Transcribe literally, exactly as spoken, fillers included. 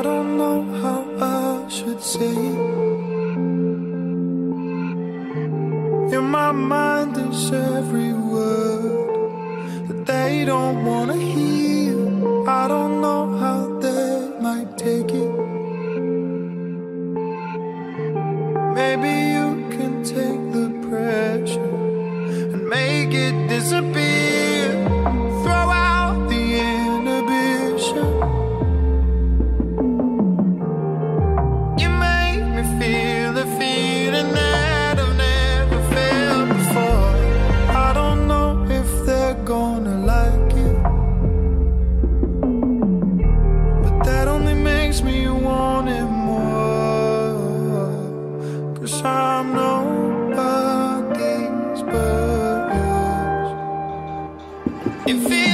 I don't know how I should say it. In my mind there's every word that they don't wanna hear. I don't know how they might take it. Maybe you can take the pressure and make it disappear. Throw out the inhibition. If it